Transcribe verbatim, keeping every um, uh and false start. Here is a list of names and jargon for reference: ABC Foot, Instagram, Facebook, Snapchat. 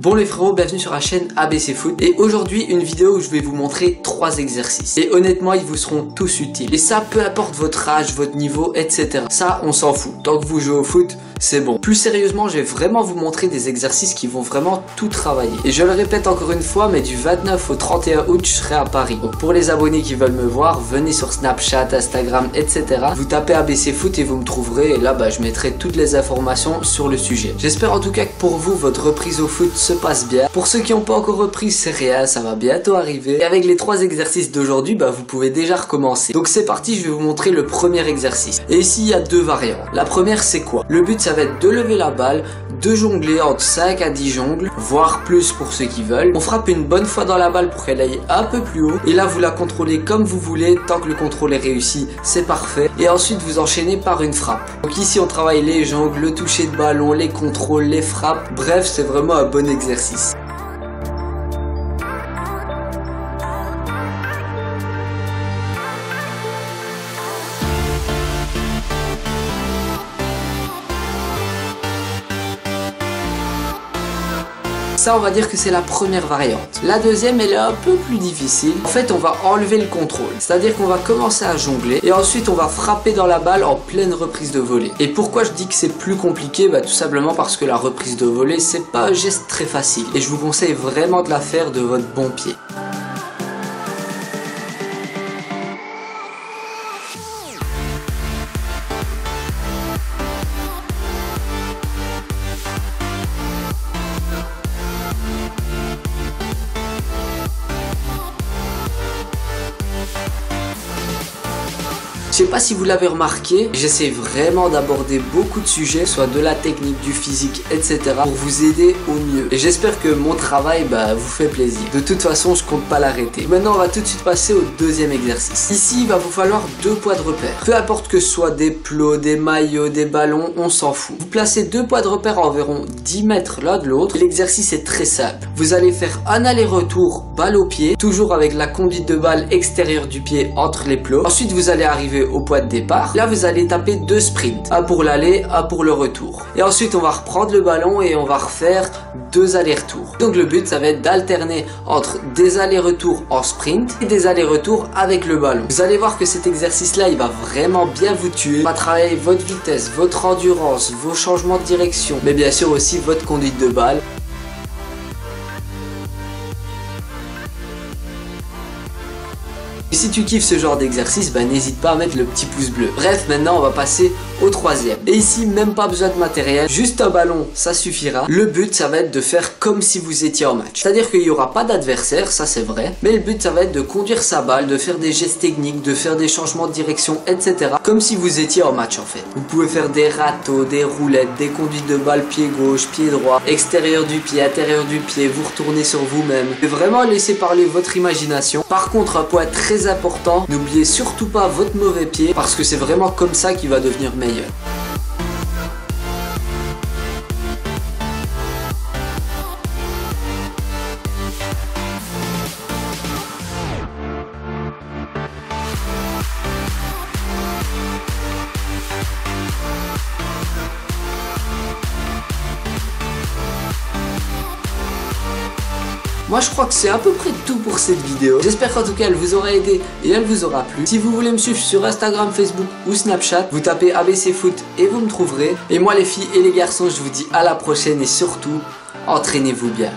Bon les frérots, bienvenue sur la chaîne A B C Foot et aujourd'hui une vidéo où je vais vous montrer trois exercices et honnêtement ils vous seront tous utiles et ça peu importe votre âge, votre niveau, etc. Ça on s'en fout, tant que vous jouez au foot c'est bon. Plus sérieusement, je vais vraiment vous montrer des exercices qui vont vraiment tout travailler et je le répète encore une fois, mais du vingt-neuf au trente et un août je serai à Paris. Donc pour les abonnés qui veulent me voir, venez sur Snapchat, Instagram, etc. Vous tapez A B C Foot et vous me trouverez et là bah, je mettrai toutes les informations sur le sujet. J'espère en tout cas que pour vous votre reprise au foot se passe bien. Pour ceux qui n'ont pas encore repris, c'est rien, ça va bientôt arriver. Et avec les trois exercices d'aujourd'hui, bah vous pouvez déjà recommencer. Donc c'est parti, je vais vous montrer le premier exercice. Et ici il y a deux variantes. La première c'est quoi? Le but ça va être de lever la balle, de jongler entre cinq à dix jongles, voire plus pour ceux qui veulent. On frappe une bonne fois dans la balle pour qu'elle aille un peu plus haut. Et là vous la contrôlez comme vous voulez, tant que le contrôle est réussi, c'est parfait. Et ensuite vous enchaînez par une frappe. Donc ici on travaille les jongles, le toucher de ballon, les contrôles, les frappes. Bref, c'est vraiment un bon exercice. exercice. Ça, on va dire que c'est la première variante. La deuxième, elle est un peu plus difficile. En fait, on va enlever le contrôle. C'est-à-dire qu'on va commencer à jongler et ensuite, on va frapper dans la balle en pleine reprise de volée. Et pourquoi je dis que c'est plus compliqué? Bah, tout simplement parce que la reprise de volée, c'est pas un geste très facile. Et je vous conseille vraiment de la faire de votre bon pied. Je sais pas si vous l'avez remarqué, j'essaie vraiment d'aborder beaucoup de sujets, soit de la technique, du physique, et cetera pour vous aider au mieux. Et j'espère que mon travail bah, vous fait plaisir. De toute façon, je compte pas l'arrêter. Maintenant, on va tout de suite passer au deuxième exercice. Ici, il va vous falloir deux poids de repère. Peu importe que ce soit des plots, des maillots, des ballons, on s'en fout. Vous placez deux poids de repère à environ dix mètres l'un de l'autre. L'exercice est très simple. Vous allez faire un aller-retour balle au pied, toujours avec la conduite de balle extérieure du pied entre les plots. Ensuite, vous allez arriver au poids de départ. Là vous allez taper deux sprints, un pour l'aller, un pour le retour, et ensuite on va reprendre le ballon et on va refaire deux allers-retours. Donc le but ça va être d'alterner entre des allers-retours en sprint et des allers-retours avec le ballon. Vous allez voir que cet exercice là il va vraiment bien vous tuer. On va travailler votre vitesse, votre endurance, vos changements de direction, mais bien sûr aussi votre conduite de balle. Et si tu kiffes ce genre d'exercice, bah, n'hésite pas à mettre le petit pouce bleu. Bref, maintenant on va passer au troisième. Et ici, même pas besoin de matériel, juste un ballon, ça suffira. Le but, ça va être de faire comme si vous étiez en match. C'est-à-dire qu'il n'y aura pas d'adversaire, ça c'est vrai. Mais le but, ça va être de conduire sa balle, de faire des gestes techniques, de faire des changements de direction, et cetera. Comme si vous étiez en match en fait. Vous pouvez faire des râteaux, des roulettes, des conduites de balle pied gauche, pied droit, extérieur du pied, intérieur du pied, vous retournez sur vous-même. Et vraiment laisser parler votre imagination. Par contre, un point très important, n'oubliez surtout pas votre mauvais pied parce que c'est vraiment comme ça qu'il va devenir meilleur. Moi je crois que c'est à peu près tout pour cette vidéo. J'espère qu'en tout cas elle vous aura aidé et elle vous aura plu. Si vous voulez me suivre sur Instagram, Facebook ou Snapchat, vous tapez A B C Foot et vous me trouverez. Et moi les filles et les garçons, je vous dis à la prochaine et surtout, entraînez-vous bien.